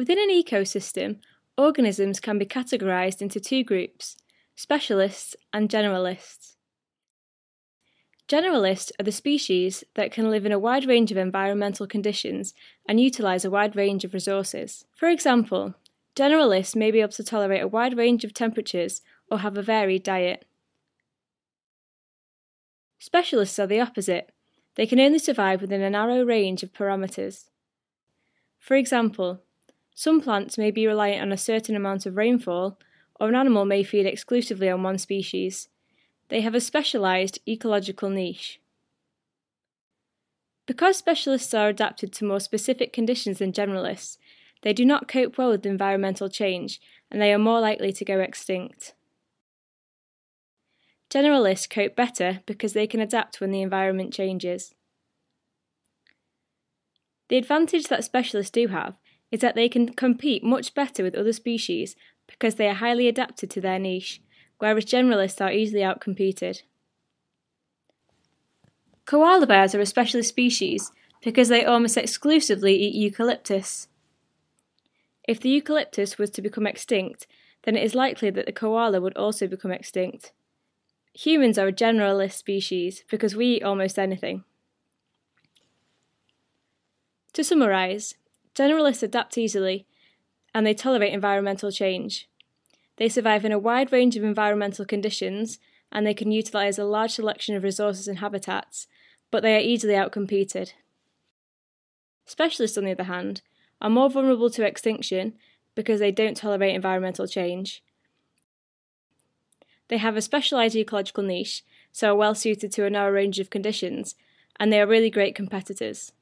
Within an ecosystem, organisms can be categorized into two groups, specialists and generalists. Generalists are the species that can live in a wide range of environmental conditions and utilize a wide range of resources. For example, generalists may be able to tolerate a wide range of temperatures or have a varied diet. Specialists are the opposite. They can only survive within a narrow range of parameters. For example, some plants may be reliant on a certain amount of rainfall, or an animal may feed exclusively on one species. They have a specialised ecological niche. Because specialists are adapted to more specific conditions than generalists, they do not cope well with environmental change, and they are more likely to go extinct. Generalists cope better because they can adapt when the environment changes. The advantage that specialists do have is that they can compete much better with other species because they are highly adapted to their niche, whereas generalists are easily outcompeted. Koala bears are a specialist species because they almost exclusively eat eucalyptus. If the eucalyptus was to become extinct, then it is likely that the koala would also become extinct. Humans are a generalist species because we eat almost anything. To summarise, generalists adapt easily and they tolerate environmental change. They survive in a wide range of environmental conditions and they can utilise a large selection of resources and habitats, but they are easily outcompeted. Specialists, on the other hand, are more vulnerable to extinction because they don't tolerate environmental change. They have a specialised ecological niche, so are well suited to a narrow range of conditions, and they are really great competitors.